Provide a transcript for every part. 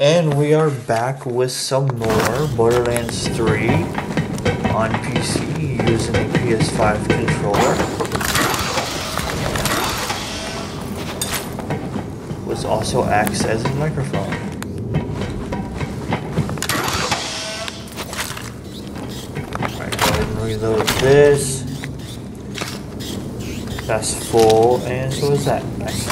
And we are back with some more Borderlands 3 on PC using a PS5 controller, which also acts as a microphone. Alright, go ahead and reload this. That's full, and so is that. Nice.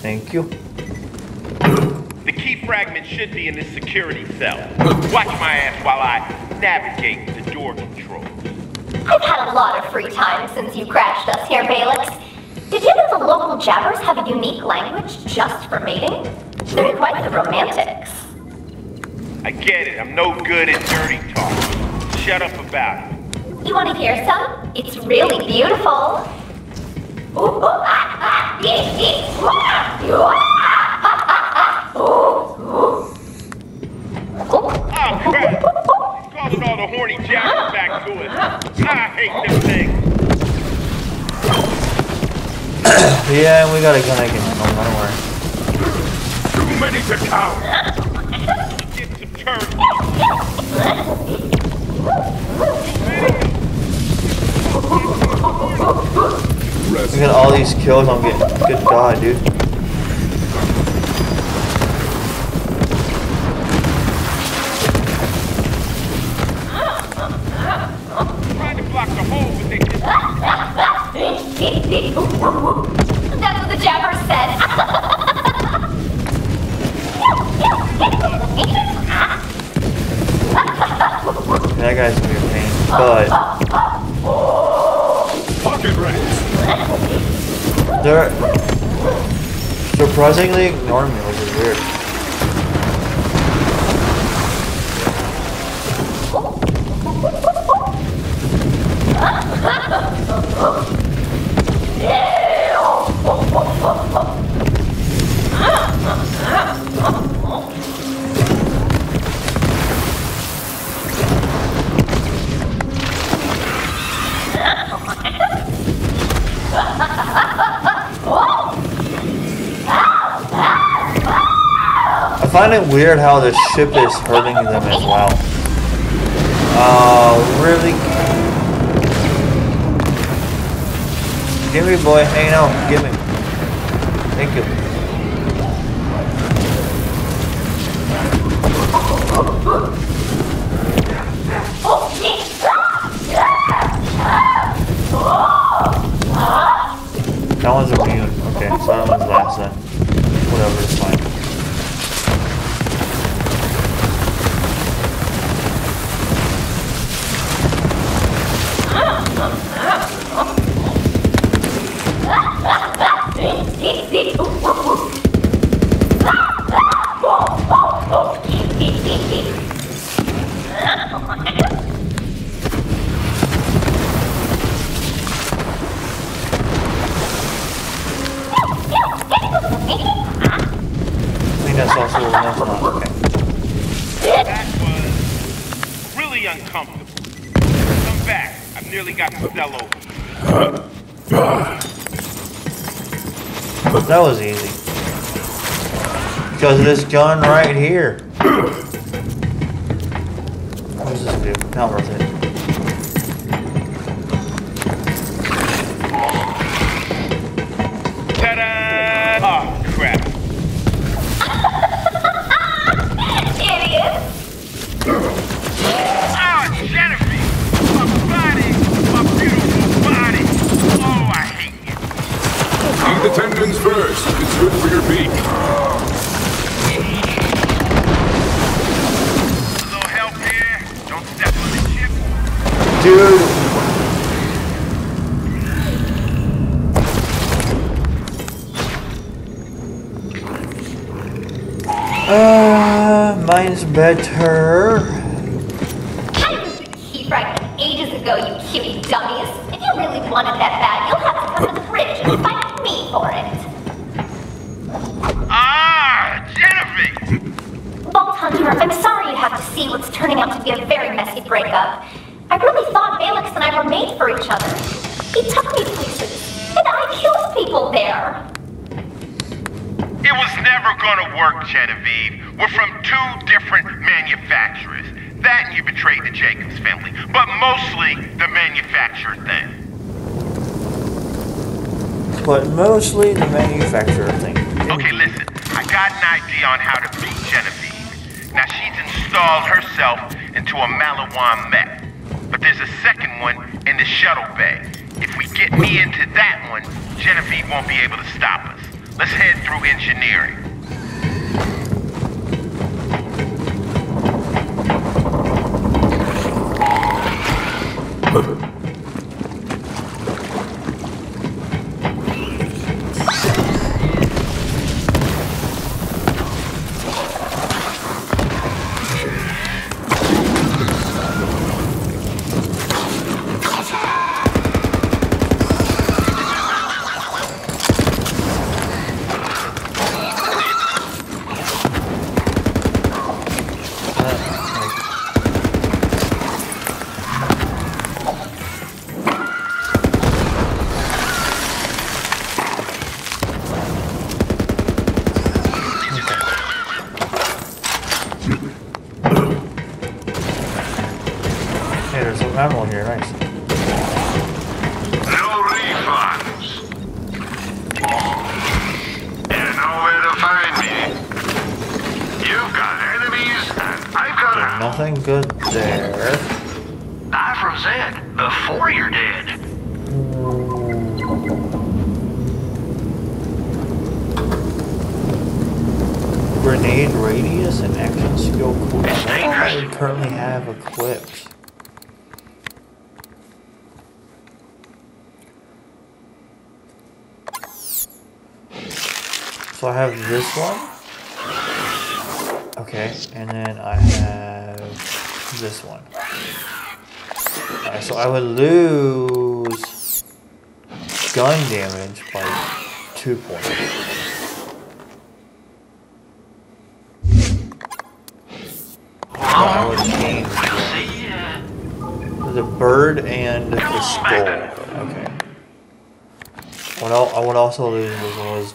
Thank you. The key fragment should be in this security cell. Watch my ass while I navigate the door controls. I've had a lot of free time since you crashed us here, Balex. Did you know the local jabbers have a unique language just for mating? They're quite the romantics. I get it. I'm no good at dirty talk. Shut up about it. You want to hear some? It's really beautiful. Ooh, ooh, ah, ah. Oh, crap! He's causing all the horny jackals back to us. I hate them things. Yeah, we gotta kinda get home, don't worry. Too many to count! Get some turkeys. Look at all these kills I'm getting. Good god, dude. Trying to block the hole, but they just... That's what the jabber said. That guy's gonna be a pain, but... Pocket rats! They're surprisingly ignoring me, which is weird. I find it weird how the ship is hurting them as well. Really? Give me, boy. Hang out. Give me. Thank you. That one's immune. Okay, so that one's last then. Whatever, it's fine. That was easy. Because of this gun right here. What does this do? Not worth it. Ta-da! Eat the tendons first. It's good for your beak. A little help here. Don't step on the chip. Dude. Mine's better. I was with Keith Franklin ages ago, you kitty dummies. If you really wanted that bad, you'll have to come to the fridge and fight me for it. Ah, Genevieve! Vault Hunter, I'm sorry you have to see what's turning out to be a very messy breakup. I really thought Balex and I were made for each other. He took me places, and I killed people there. It was never gonna work, Genevieve. We're from two different manufacturers. That and you betrayed the Jacobs family, but mostly the manufacturer thing. Okay, listen. I got an idea on how to beat Genevieve. Now, she's installed herself into a Malawan mech. But there's a second one in the shuttle bay. If we get me into that one, Genevieve won't be able to stop us. Let's head through engineering.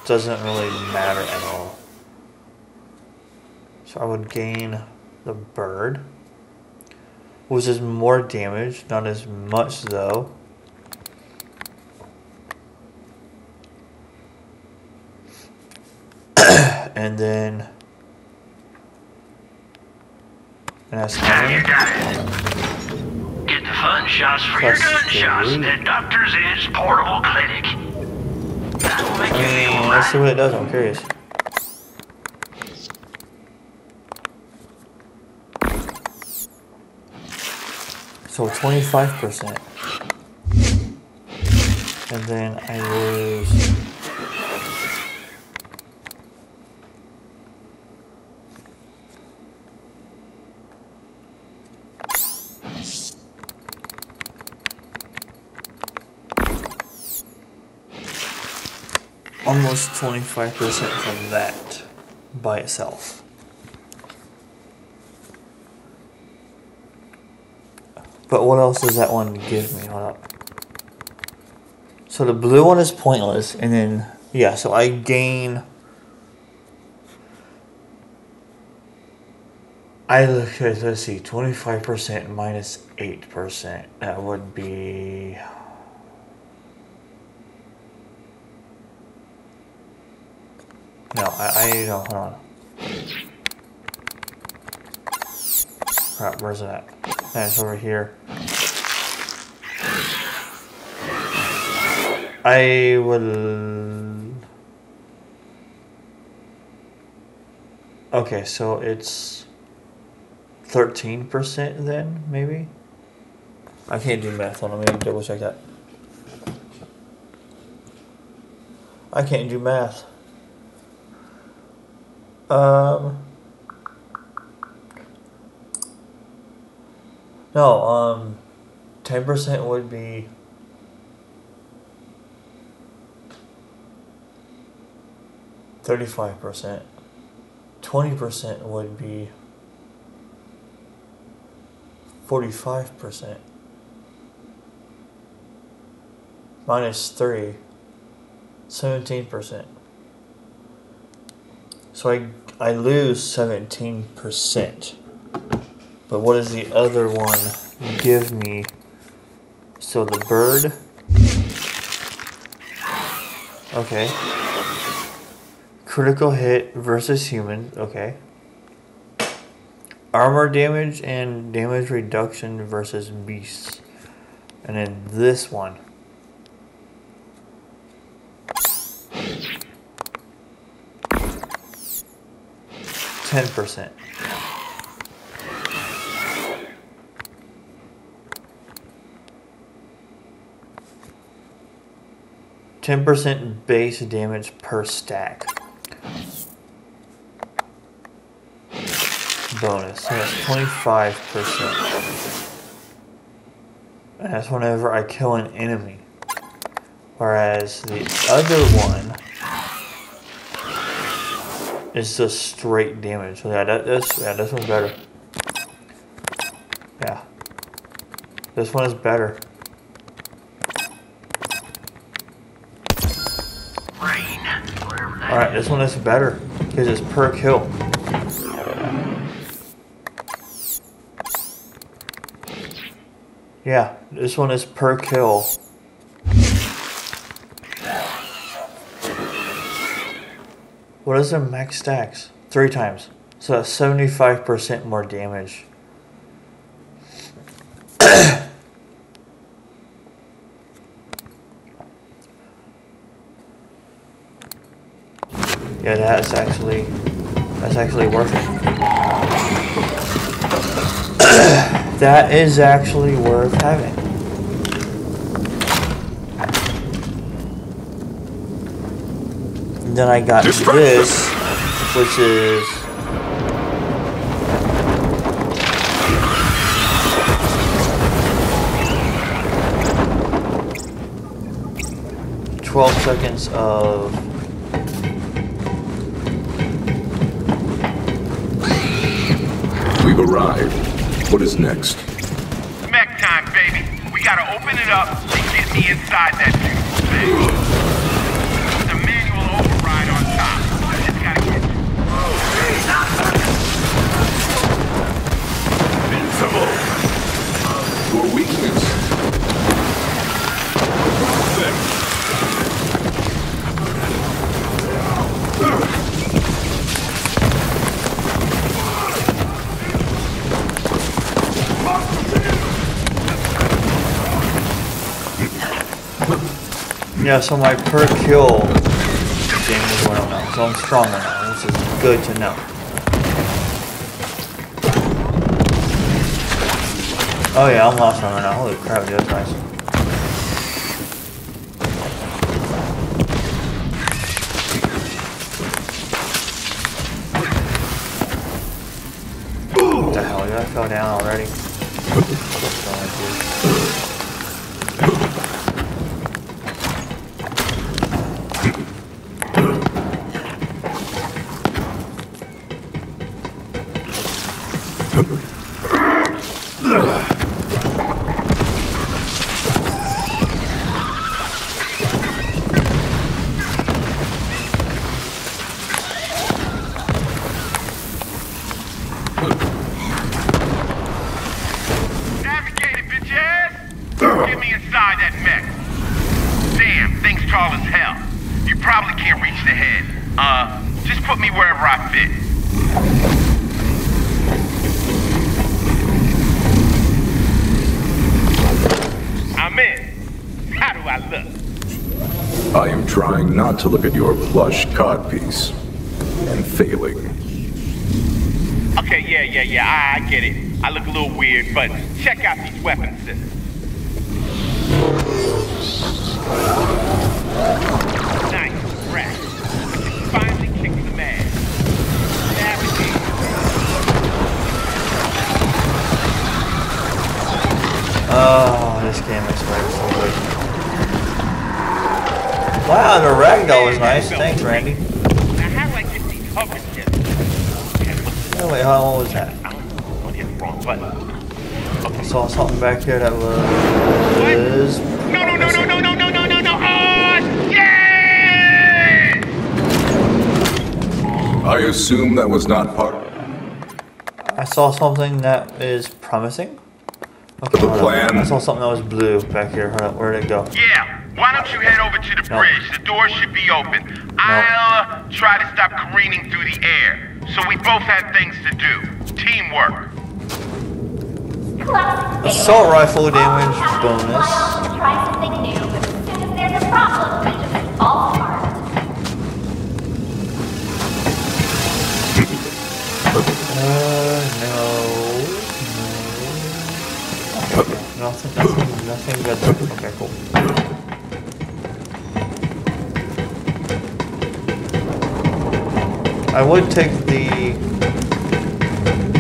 Doesn't really matter at all. So I would gain the bird, which is more damage, not as much though. And then you got it. Get the fun shots for your gunshots at Doctor Z's portable clinic. Let's see what it does, I'm curious. So 25%. And then I lose. Almost 25% from that by itself. But what else does that one give me? Hold up. So the blue one is pointless, and then yeah, so I gain. Let's see, 25% minus 8%. That would be. No, I don't, hold on. Crap, where's it at? That's over here. I would Okay, so it's 13% then, maybe? I can't do math on it. Let me double check that. I can't do math. No, 10% would be... $35%. 20% would be 45%. Minus 3, 17%. So I lose 17%. But what does the other one give me? So the bird. Okay. Critical hit versus human, okay. Armor damage and damage reduction versus beasts. And then this one. $10%. $10% base damage per stack. Bonus, so that's 25%. And that's whenever I kill an enemy. Whereas the other one is just straight damage. So yeah, this one's better. Yeah. This one is better. Alright, this one is better because it's per kill. Yeah, this one is per kill. What is their max stacks? 3 times. So that's 75% more damage. Yeah, that's actually worth it. That is actually worth having. And then I got this, which is We've arrived. What is next? Mech time, baby. We gotta open it up and get me inside that beautiful thing. The manual override on top. I just gotta get you. Invincible. Your weakness. Yeah, so my per kill damage went up, so I'm stronger now. This is good to know. Oh yeah, I'm lost on right now. Holy crap, that's nice. What the hell? Did I fell down already? To look at your plush codpiece and failing. Okay, yeah, I get it. I look a little weird, but check out these weapon systems. Nice rack. Finally kicking the man. Navigate. Oh, this game is so good. Wow, the ragdoll is nice. Thanks, Randy. Now, how do I get these hover chips? Oh, wait, how old was that? I saw something back there that was... No! Oh, yeah! I assume that was not part of... I saw something that is promising. Okay, the plan. I saw something that was blue back here. Hold up, where'd it go? Yeah, why don't you head over to the bridge? The door should be open. Nope. I'll try to stop careening through the air. So we both have things to do. Teamwork. Assault rifle damage bonus. Try something new. As soon as there's a problem, I just fall apart. No. Nothing good. Okay, cool. I would take the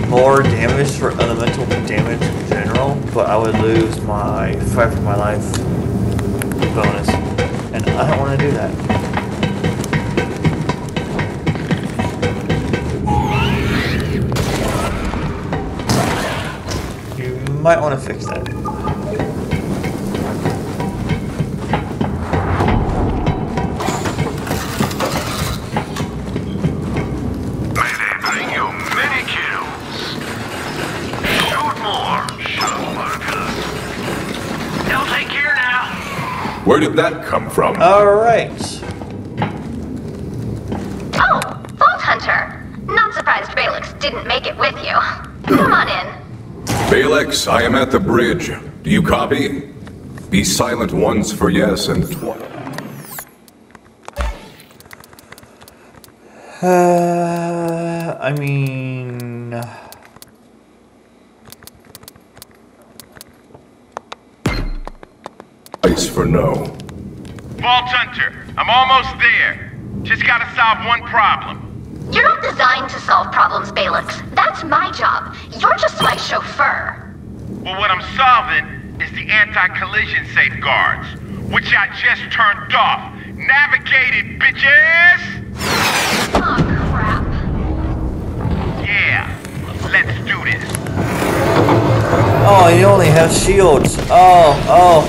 more damage for elemental damage in general, but I would lose my fight for my life bonus, and I don't want to do that. Might want to fix that. Where did that come from? All right. Oh, Vault Hunter. Not surprised Balex didn't make it with you. Come on in. Balex, I am at the bridge. Do you copy? Be silent once for yes and twice. I mean... Twice for no. Vault Hunter, I'm almost there. Just gotta solve one problem. You're not designed to solve problems, Balex. That's my job. You're just my chauffeur. Well, what I'm solving is the anti-collision safeguards, which I just turned off. Navigate it, bitches! Oh, crap. Yeah, let's do this. Oh, you only have shields. Oh.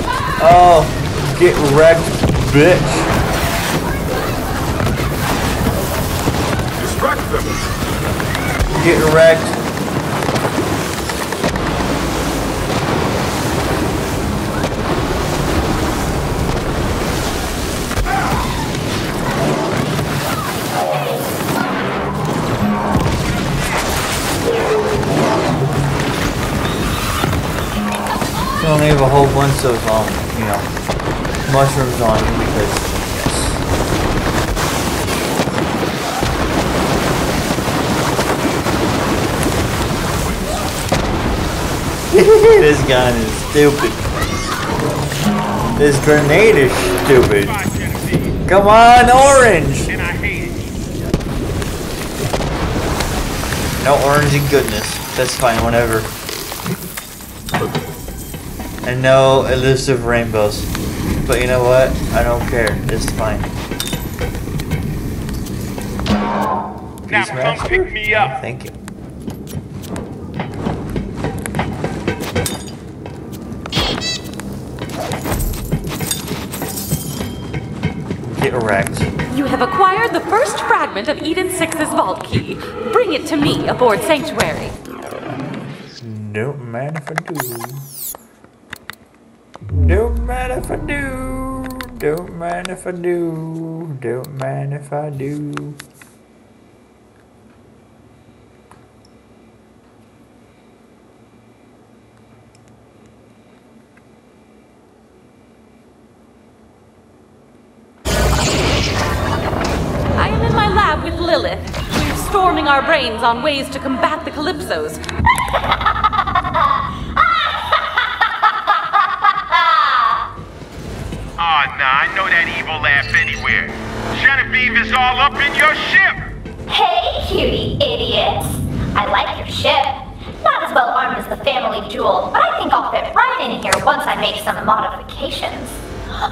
Get wrecked, bitch. Get wrecked. You don't have a whole bunch of mushrooms on you because. This gun is stupid. This grenade is stupid. Come on, orange! No orangey goodness. That's fine, whatever. And no elusive rainbows. But you know what? I don't care. It's fine. Now come pick me up. Thank you. Correct. You have acquired the first fragment of Eden Six's vault key. Bring it to me aboard Sanctuary. Don't matter if I do. Don't matter if I do. Don't matter if I do. Don't matter if I do. firing our brains on ways to combat the Calypsos. Oh, nah, I know that evil laugh anywhere. Genevieve is all up in your ship! Hey, cutie idiots! I like your ship. Not as well armed as the family jewel, but I think I'll fit right in here once I make some modifications.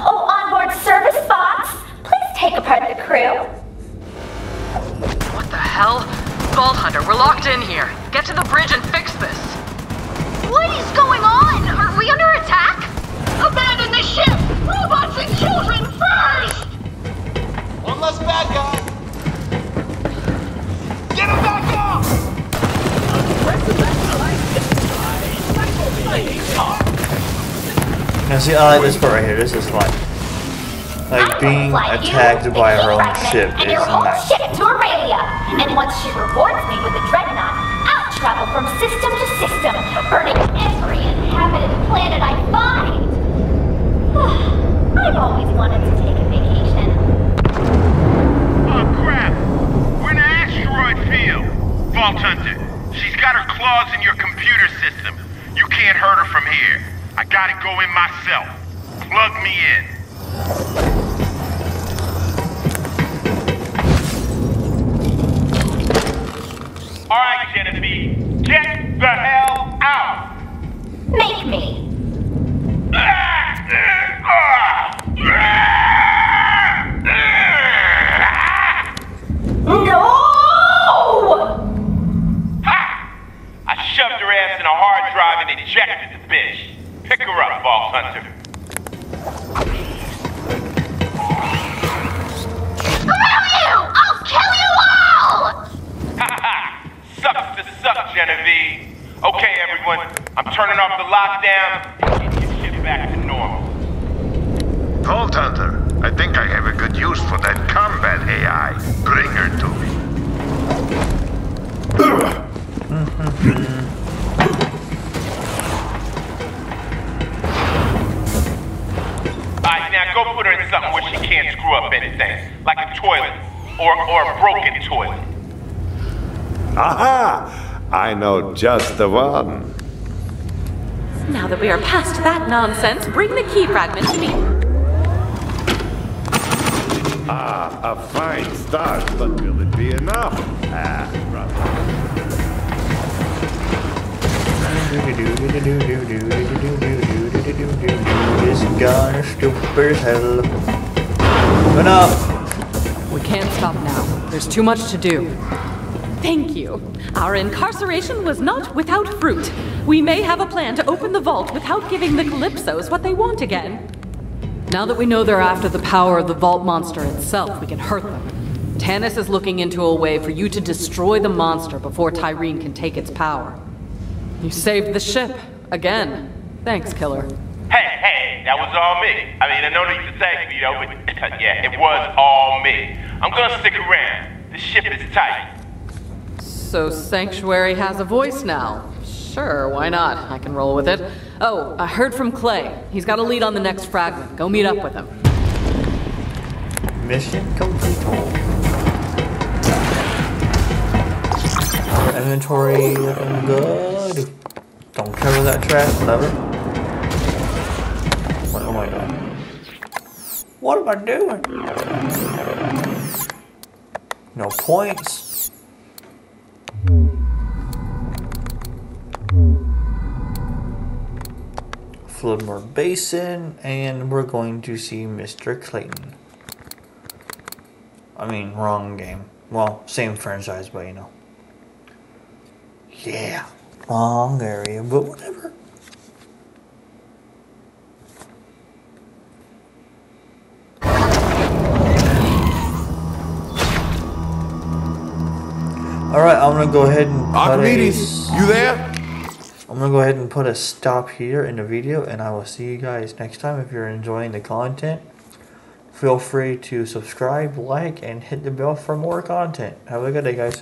Oh, onboard service bots, please take apart the crew. What the hell? Vault Hunter, we're locked in here. Get to the bridge and fix this. What is going on? Are we under attack? Abandon the ship! Robots and children first! One less bad guy! Get him back off! Now see, I like this part right here. This is fun. Like, being attacked by her own ship is nice. And once she rewards me with a dreadnought, I'll travel from system to system, burning every inhabited planet I find! I've always wanted to take a vacation. Oh crap! We're in an asteroid field! Vault Hunter, she's got her claws in your computer system. You can't hurt her from here. I gotta go in myself. Plug me in. All right, Genevieve, get the hell out! Make me. No! Ha! I shoved her ass in a hard drive and ejected the bitch. Pick her up, Vault Hunter. Screw you! I'll kill you all! Ha ha! Sucks to suck, Genevieve. Okay, everyone, I'm turning off the lockdown and get your shit back to normal. Vault Hunter, I think I have a good use for that combat AI. Bring her to me. Alright, now go put her in something where she can't screw up anything. Like a toilet, or a broken toilet. Aha! I know just the one. Now that we are past that nonsense, bring the key fragment to me. Ah, a fine start, but will it be enough? Ah, brother. This gun stupid hell. Enough! We can't stop now. There's too much to do. Thank you. Our incarceration was not without fruit. We may have a plan to open the vault without giving the Calypsos what they want again. Now that we know they're after the power of the vault monster itself, we can hurt them. Tannis is looking into a way for you to destroy the monster before Tyrene can take its power. You saved the ship. Again. Thanks, killer. Hey, that was all me. I mean, I know that you thank me, though, but yeah, it was all me. I'm gonna stick around. This ship is tight. So Sanctuary has a voice now. Sure, why not? I can roll with it. Oh, I heard from Clay. He's got a lead on the next fragment. Go meet up with him. Mission complete. Inventory looking good. Don't cover that trash, never. What am I doing? What am I doing? No points. Floodmore Basin, and we're going to see Mr. Clayton. I mean, wrong game. Well, same franchise, but you know. Yeah, wrong area, but whatever. Alright, I'm gonna go ahead and Archimedes, you there? I'm going to go ahead and put a stop here in the video, and I will see you guys next time. If you're enjoying the content, feel free to subscribe, like, and hit the bell for more content. Have a good day, guys.